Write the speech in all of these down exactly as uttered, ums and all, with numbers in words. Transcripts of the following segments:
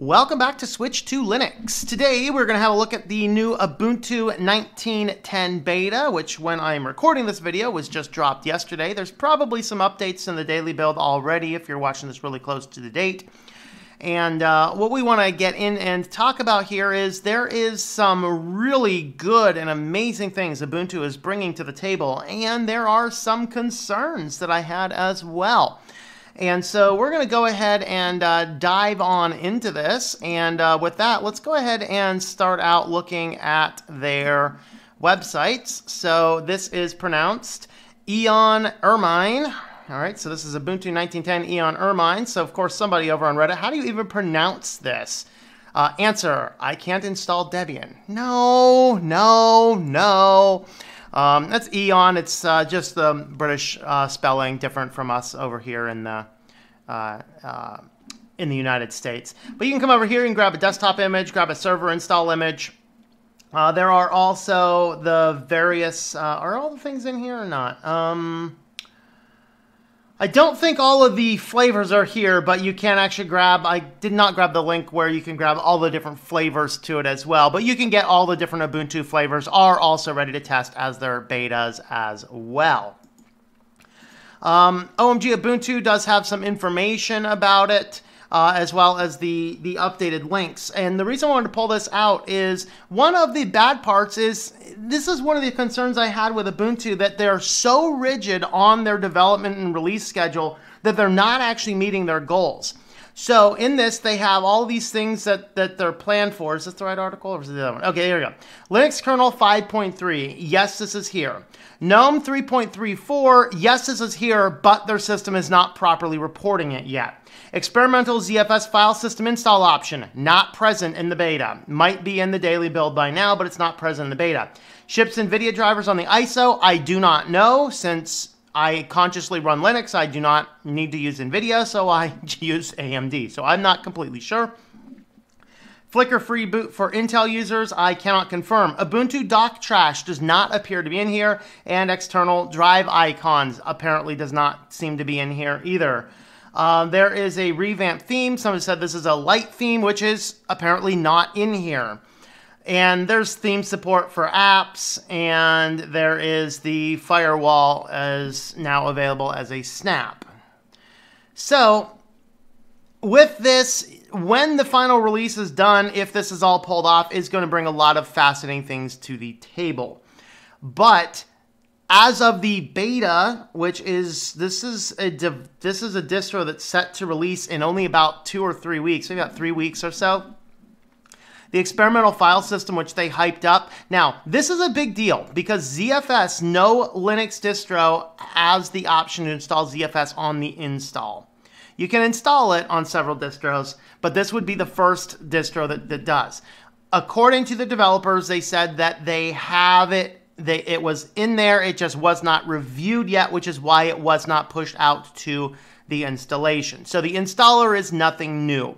Welcome back to Switch to Linux. Today we're going to have a look at the new Ubuntu nineteen ten beta, which when I'm recording this video was just dropped yesterday. There's probably some updates in the daily build already if you're watching this really close to the date. And uh, what we want to get in and talk about here is there is some really good and amazing things Ubuntu is bringing to the table, and there are some concerns that I had as well. And so we're going to go ahead and uh, dive on into this. And uh, with that, let's go ahead and start out looking at their websites. So this is pronounced Eoan Ermine. All right, so this is Ubuntu nineteen ten Eoan Ermine. So of course, somebody over on Reddit, how do you even pronounce this? Uh, answer, I can't install Debian. No, no, no. Um, that's Eoan. It's uh, just the British uh, spelling, different from us over here in the uh, uh, in the United States. But you can come over here and grab a desktop image, grab a server install image. Uh, there are also the various. Uh, are all the things in here or not? Um, I don't think all of the flavors are here, but you can actually grab, I did not grab the link where you can grab all the different flavors to it as well, but you can get all the different Ubuntu flavors are also ready to test as their betas as well. Um, O M G Ubuntu does have some information about it, uh, as well as the, the updated links. And the reason I wanted to pull this out is one of the bad parts is this is one of the concerns I had with Ubuntu, that they're so rigid on their development and release schedule that they're not actually meeting their goals. So in this, they have all these things that, that they're planned for. Is this the right article or is it the other one? Okay, here we go. Linux kernel five point three. Yes, this is here. GNOME three point three four. Yes, this is here, but their system is not properly reporting it yet. Experimental Z F S file system install option. Not present in the beta. Might be in the daily build by now, but it's not present in the beta. Ships NVIDIA drivers on the I S O. I do not know, since I consciously run Linux. I do not need to use NVIDIA, so I use A M D. So I'm not completely sure. Flicker-free boot for Intel users. I cannot confirm. Ubuntu doc trash does not appear to be in here. And external drive icons apparently does not seem to be in here either. Uh, there is a revamped theme. Someone said this is a light theme, which is apparently not in here. And there's theme support for apps, and there is the firewall as now available as a snap. So with this, when the final release is done, if this is all pulled off, is going to bring a lot of fascinating things to the table. But as of the beta, which is this is a div, this is a distro that's set to release in only about two or three weeks, maybe about three weeks or so. The experimental file system, which they hyped up. Now, this is a big deal because Z F S, no Linux distro has the option to install Z F S on the install. You can install it on several distros, but this would be the first distro that, that does. According to the developers, they said that they have it. They, it was in there. It just was not reviewed yet, which is why it was not pushed out to the installation. So the installer is nothing new.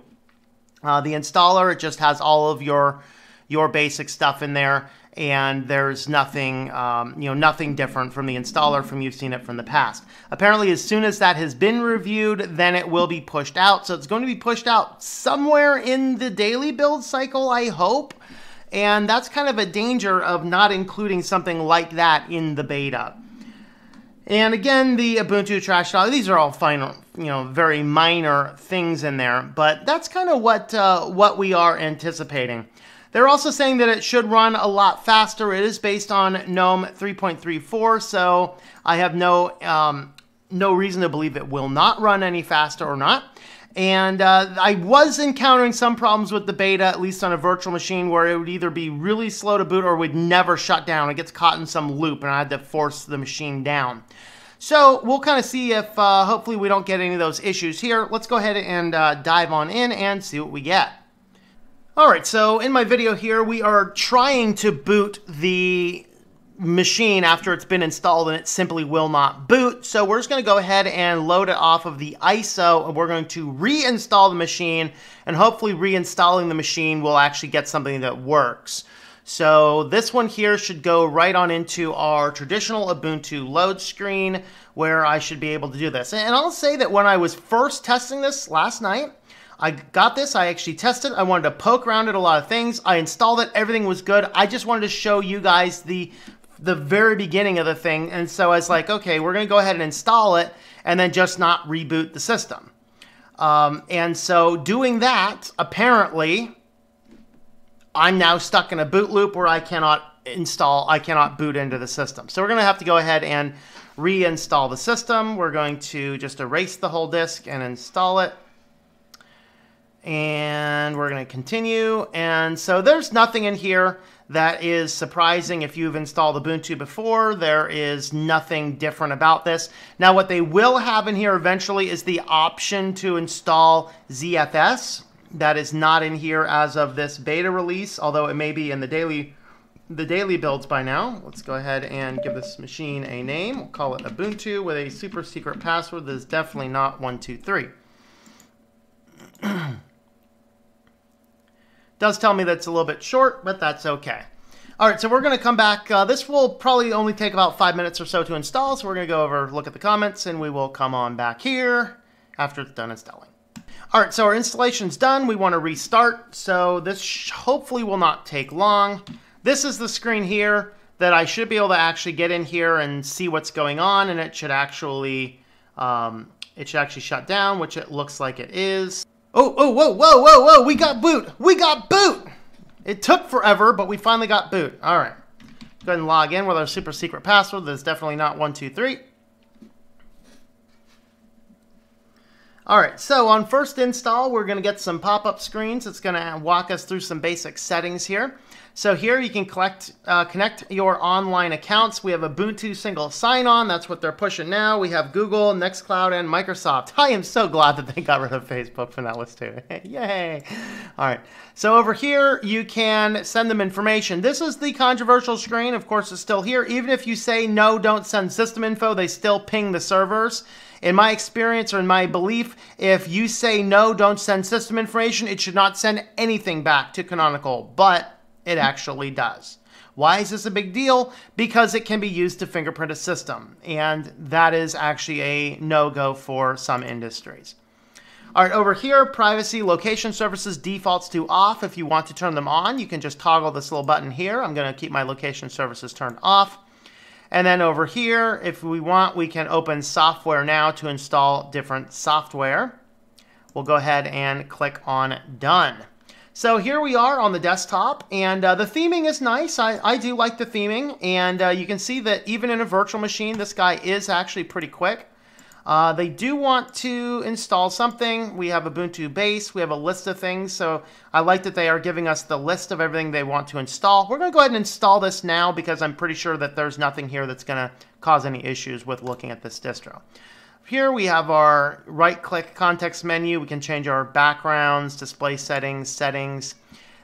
Uh, the installer, it just has all of your your basic stuff in there, and there's nothing, um, you know, nothing different from the installer from you've seen it from the past. Apparently, as soon as that has been reviewed, then it will be pushed out. So it's going to be pushed out somewhere in the daily build cycle, I hope. And that's kind of a danger of not including something like that in the beta. And again, the Ubuntu trash talk, these are all final, you know, very minor things in there, but that's kind of what, uh, what we are anticipating. They're also saying that it should run a lot faster. It is based on GNOME three point three four, so I have no, um, no reason to believe it will not run any faster or not. And uh, I was encountering some problems with the beta, at least on a virtual machine, where it would either be really slow to boot or would never shut down. It gets caught in some loop, and I had to force the machine down. So we'll kind of see if uh, hopefully we don't get any of those issues here. Let's go ahead and uh, dive on in and see what we get. All right, so in my video here, we are trying to boot the machine after it's been installed, and it simply will not boot. So we're just going to go ahead and load it off of the I S O, and we're going to reinstall the machine, and hopefully reinstalling the machine will actually get something that works. So this one here should go right on into our traditional Ubuntu load screen where I should be able to do this. And I'll say that when I was first testing this last night, I got this, I actually tested, I wanted to poke around at a lot of things, I installed it, everything was good. I just wanted to show you guys the the very beginning of the thing, and so I was like, okay, we're gonna go ahead and install it and then just not reboot the system. Um, and so doing that, apparently, I'm now stuck in a boot loop where I cannot install, I cannot boot into the system. So we're gonna have to go ahead and reinstall the system. We're going to just erase the whole disk and install it. And we're gonna continue. And so there's nothing in here that is surprising. If you've installed Ubuntu before, there is nothing different about this. Now what they will have in here eventually is the option to install Z F S. That is not in here as of this beta release, although it may be in the daily the daily builds by now. Let's go ahead and give this machine a name. We'll call it Ubuntu with a super secret password that is definitely not one two three. Does tell me that's a little bit short, but that's okay. All right, so we're gonna come back. Uh, this will probably only take about five minutes or so to install, so we're gonna go over, look at the comments, and we will come on back here after it's done installing. All right, so our installation's done. We wanna restart, so this sh hopefully will not take long. This is the screen here that I should be able to actually get in here and see what's going on, and it should actually, um, it should actually shut down, which it looks like it is. Oh, oh, whoa, whoa, whoa, whoa, we got boot. We got boot. It took forever, but we finally got boot. All right. Go ahead and log in with our super secret password. That's definitely not one two three. All right. So on first install, we're going to get some pop-up screens. It's going to walk us through some basic settings here. So here you can collect, uh, connect your online accounts. We have Ubuntu single sign-on. That's what they're pushing now. We have Google, Nextcloud, and Microsoft. I am so glad that they got rid of Facebook from that list too. Yay. All right. So over here, you can send them information. This is the controversial screen. Of course, it's still here. Even if you say, no, don't send system info, they still ping the servers. In my experience or in my belief, if you say, no, don't send system information, it should not send anything back to Canonical. But it actually does. Why is this a big deal? Because it can be used to fingerprint a system, and that is actually a no-go for some industries. All right, over here, privacy location services defaults to off. If you want to turn them on, you can just toggle this little button here. I'm going to keep my location services turned off. And then over here, if we want, we can open software now to install different software. We'll go ahead and click on done. So here we are on the desktop, and uh, the theming is nice. I, I do like the theming, and uh, you can see that even in a virtual machine, this guy is actually pretty quick. Uh, they do want to install something. We have Ubuntu base. We have a list of things, so I like that they are giving us the list of everything they want to install. We're going to go ahead and install this now because I'm pretty sure that there's nothing here that's going to cause any issues with looking at this distro. Here we have our right-click context menu. We can change our backgrounds, display settings, settings.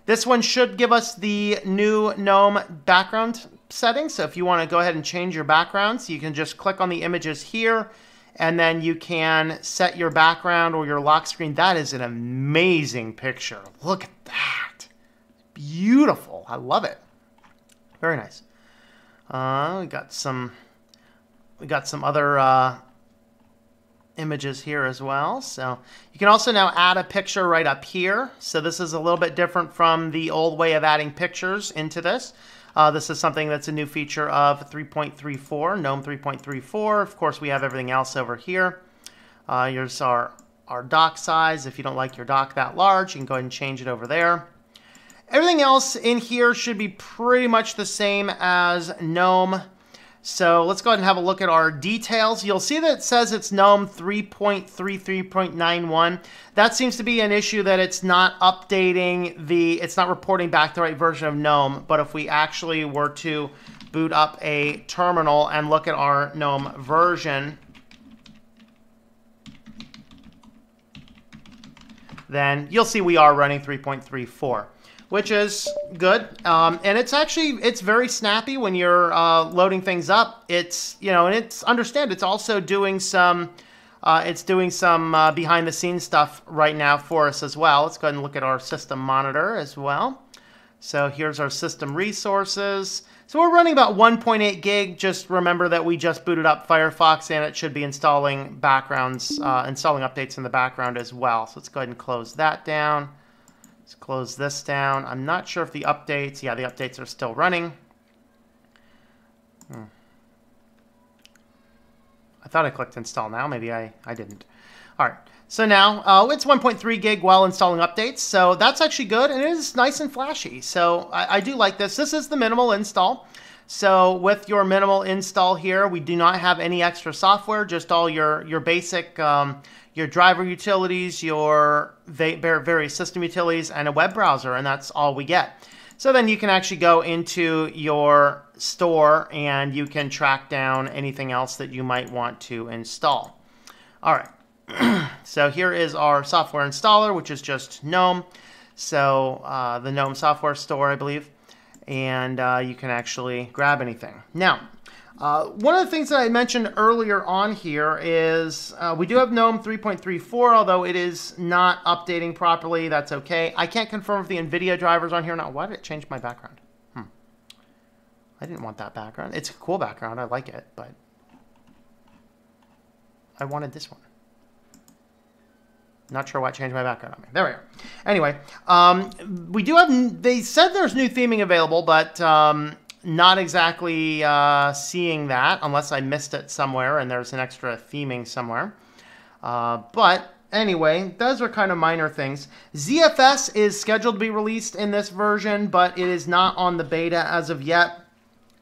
This one should give us the new GNOME background settings. So if you want to go ahead and change your backgrounds, you can just click on the images here, and then you can set your background or your lock screen. That is an amazing picture. Look at that. Beautiful. I love it. Very nice. Uh, we got some. We got some other. Uh, images here as well. So you can also now add a picture right up here. So this is a little bit different from the old way of adding pictures into this. Uh, this is something that's a new feature of three point three four, GNOME three point three four. Of course, we have everything else over here. Uh, here's our, our dock size. If you don't like your dock that large, you can go ahead and change it over there. Everything else in here should be pretty much the same as GNOME. So let's go ahead and have a look at our details. You'll see that it says it's GNOME three point three three point nine one. That seems to be an issue that it's not updating the, it's not reporting back the right version of GNOME. But if we actually were to boot up a terminal and look at our GNOME version, then you'll see we are running three point three four. Which is good, um, and it's actually it's very snappy when you're uh, loading things up. It's you know, and it's understand it's also doing some, uh, it's doing some uh, behind the scenes stuff right now for us as well. Let's go ahead and look at our system monitor as well. So here's our system resources. So we're running about one point eight gig. Just remember that we just booted up Firefox and it should be installing backgrounds, uh, installing updates in the background as well. So let's go ahead and close that down. Let's close this down. I'm not sure if the updates, yeah, the updates are still running. Hmm. I thought I clicked install now, maybe I, I didn't. All right, so now uh, it's one point three gig while installing updates, so that's actually good, and it is nice and flashy. So I, I do like this. This is the minimal install. So with your minimal install here, we do not have any extra software, just all your, your basic, um, your driver utilities, your various system utilities, and a web browser, and that's all we get. So then you can actually go into your store and you can track down anything else that you might want to install. All right, so here is our software installer, which is just GNOME. So uh, the GNOME software store, I believe, and uh, you can actually grab anything. Now, uh, one of the things that I mentioned earlier on here is uh, we do have GNOME three point three four, although it is not updating properly. That's okay. I can't confirm if the NVIDIA driver's on here or not. Why did it change my background? Hmm. I didn't want that background. It's a cool background. I like it, but I wanted this one. Not sure why it changed my background on me. There we are. Anyway, um, we do have, they said there's new theming available, but um, not exactly uh, seeing that unless I missed it somewhere and there's an extra theming somewhere. Uh, but anyway, those are kind of minor things. Z F S is scheduled to be released in this version, but it is not on the beta as of yet.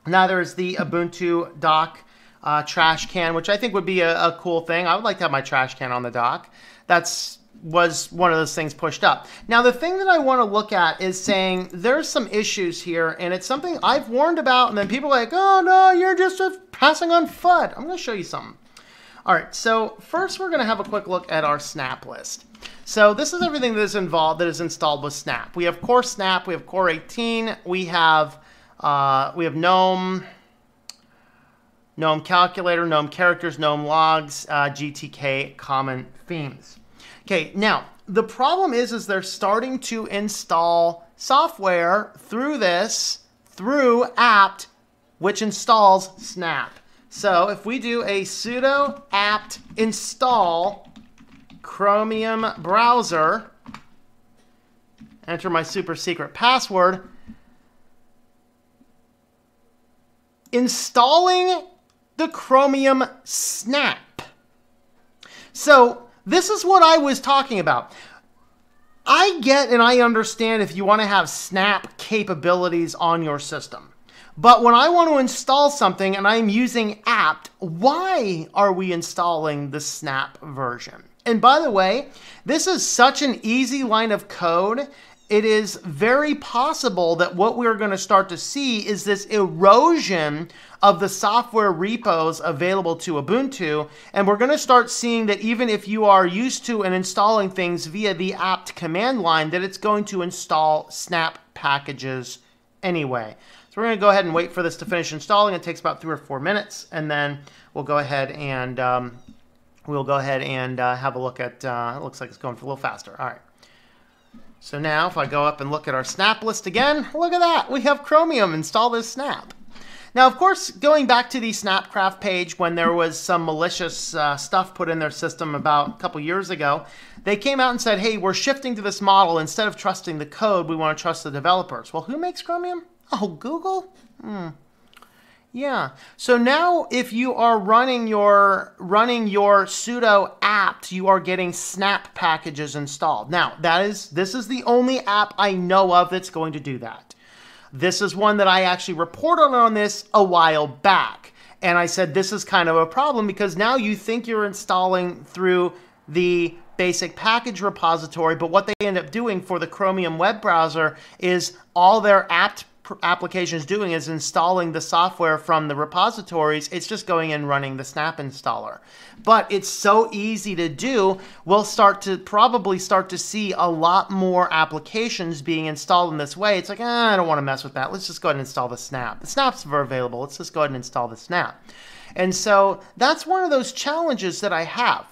Neither is the Ubuntu dock uh, trash can, which I think would be a, a cool thing. I would like to have my trash can on the dock. That's was one of those things pushed up. Now, the thing that I want to look at is saying there's some issues here, and it's something I've warned about, and then people are like, oh, no, you're just passing on F U D. I'm going to show you something. All right, so first we're going to have a quick look at our Snap list. So this is everything that is involved, that is installed with Snap. We have Core Snap. We have Core eighteen. We have, uh, we have GNOME. GNOME Calculator, GNOME Characters, GNOME Logs, uh, G T K Common Themes. Okay, now, the problem is, is they're starting to install software through this, through apt, which installs Snap. So if we do a sudo apt install Chromium browser, enter my super secret password, installing the Chromium Snap. So this is what I was talking about. I get and I understand if you want to have Snap capabilities on your system. But when I want to install something and I'm using apt, why are we installing the Snap version? And by the way, this is such an easy line of code. It is very possible that what we're going to start to see is this erosion of the software repos available to Ubuntu. And we're going to start seeing that even if you are used to and installing things via the apt command line, that it's going to install Snap packages anyway. So we're going to go ahead and wait for this to finish installing. It takes about three or four minutes, and then we'll go ahead and um, we'll go ahead and uh, have a look at, uh, it looks like it's going for a little faster. All right. So now if I go up and look at our Snap list again, look at that. We have Chromium installed as Snap. Now, of course, going back to the Snapcraft page when there was some malicious uh, stuff put in their system about a couple years ago, they came out and said, hey, we're shifting to this model. Instead of trusting the code, we want to trust the developers. Well, who makes Chromium? Oh, Google? Hmm. Yeah. So now if you are running your running your sudo apt, you are getting Snap packages installed. Now, that is this is the only app I know of that's going to do that. This is one that I actually reported on this a while back. And I said this is kind of a problem because now you think you're installing through the basic package repository, but what they end up doing for the Chromium web browser is all their apt applications doing is installing the software from the repositories. It's just going and running the Snap installer. But it's so easy to do. We'll start to probably start to see a lot more applications being installed in this way. It's like, eh, I don't want to mess with that. Let's just go ahead and install the Snap. The Snaps are available. Let's just go ahead and install the Snap. And so that's one of those challenges that I have.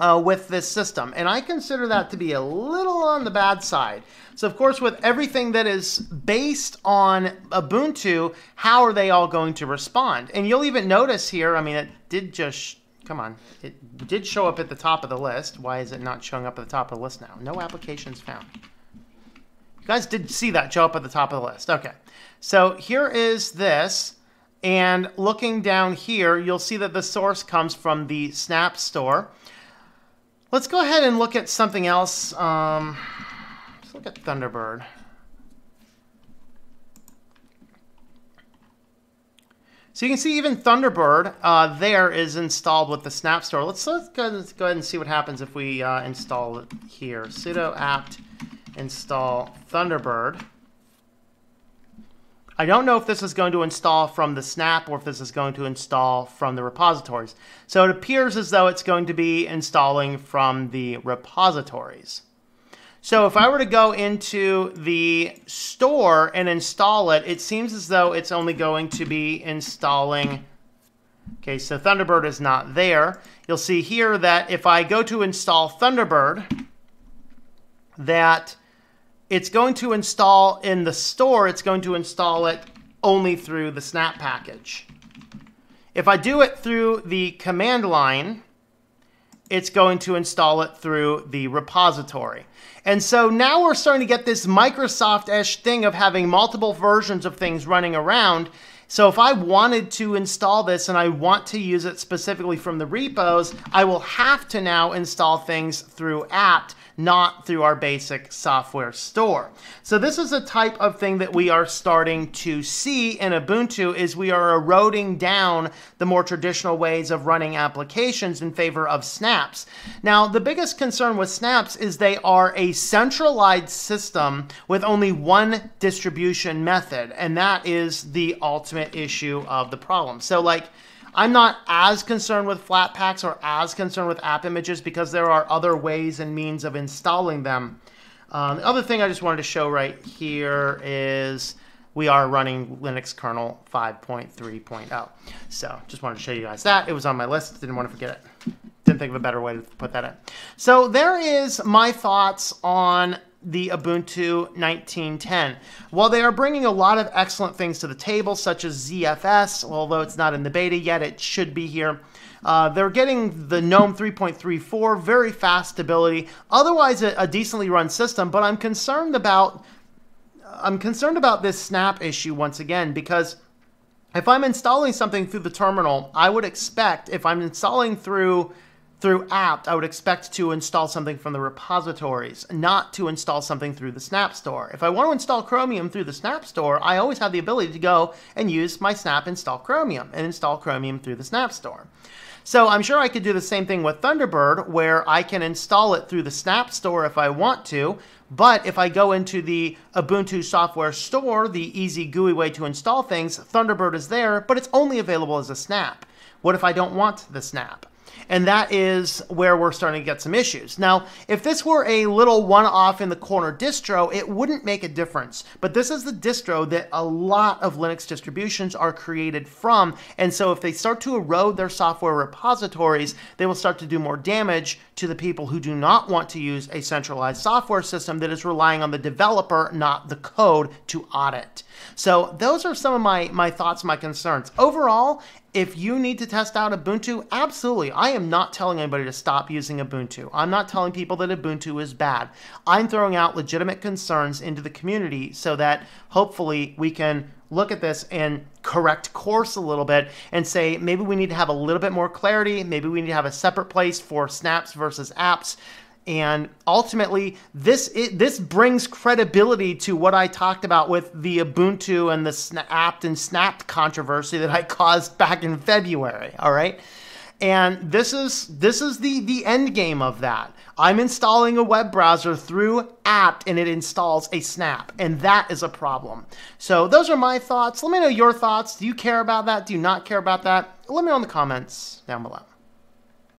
uh, with this system. And I consider that to be a little on the bad side. So of course, with everything that is based on Ubuntu, how are they all going to respond? And you'll even notice here, I mean, it did just, come on, it did show up at the top of the list. Why is it not showing up at the top of the list now? No applications found. You guys did see that show up at the top of the list. Okay, so here is this. And looking down here, you'll see that the source comes from the Snap Store. Let's go ahead and look at something else. Um, Look at Thunderbird. So you can see even Thunderbird uh, there is installed with the Snap Store. Let's, let's, go, let's go ahead and see what happens if we uh, install it here. Sudo apt install Thunderbird. I don't know if this is going to install from the Snap or if this is going to install from the repositories. So it appears as though it's going to be installing from the repositories. So if I were to go into the store and install it, it seems as though it's only going to be installing. Okay, so Thunderbird is not there. You'll see here that if I go to install Thunderbird, that it's going to install in the store. It's going to install it only through the Snap package. If I do it through the command line, it's going to install it through the repository. And so now we're starting to get this Microsoft-ish thing of having multiple versions of things running around. So if I wanted to install this and I want to use it specifically from the repos, I will have to now install things through apt, not through our basic software store. So this is a type of thing that we are starting to see in Ubuntu, is we are eroding down the more traditional ways of running applications in favor of snaps. Now, the biggest concern with snaps is they are a centralized system with only one distribution method, and that is the ultimate issue of the problem. So like, I'm not as concerned with flat packs or as concerned with app images because there are other ways and means of installing them. Um, the other thing I just wanted to show right here is we are running Linux kernel five point three point oh. So just wanted to show you guys that. It was on my list. Didn't want to forget it. Didn't think of a better way to put that in. So there is my thoughts on the Ubuntu nineteen ten. While they are bringing a lot of excellent things to the table, such as Z F S, although it's not in the beta yet, it should be here. Uh, they're getting the GNOME three point three four, very fast stability, otherwise a, a decently run system, but I'm concerned about, I'm concerned about this snap issue once again, because if I'm installing something through the terminal, I would expect, if I'm installing through Through apt, I would expect to install something from the repositories, not to install something through the Snap Store. If I want to install Chromium through the Snap Store, I always have the ability to go and use my Snap install Chromium and install Chromium through the Snap Store. So I'm sure I could do the same thing with Thunderbird, where I can install it through the Snap Store if I want to. But if I go into the Ubuntu software store, the easy gooey way to install things, Thunderbird is there, but it's only available as a snap. What if I don't want the snap? And that is where we're starting to get some issues. Now, if this were a little one-off in the corner distro, it wouldn't make a difference. But this is the distro that a lot of Linux distributions are created from. And so if they start to erode their software repositories, they will start to do more damage to the people who do not want to use a centralized software system that is relying on the developer, not the code, to audit. So those are some of my, my thoughts, my concerns. Overall, if you need to test out Ubuntu, absolutely. I am not telling anybody to stop using Ubuntu. I'm not telling people that Ubuntu is bad. I'm throwing out legitimate concerns into the community so that hopefully we can look at this and correct course a little bit and say, maybe we need to have a little bit more clarity. Maybe we need to have a separate place for snaps versus apps. And ultimately, this it, this brings credibility to what I talked about with the Ubuntu and the apt and snapped controversy that I caused back in February, all right? And this is this is the, the end game of that. I'm installing a web browser through apt, and it installs a snap, and that is a problem. So those are my thoughts. Let me know your thoughts. Do you care about that? Do you not care about that? Let me know in the comments down below.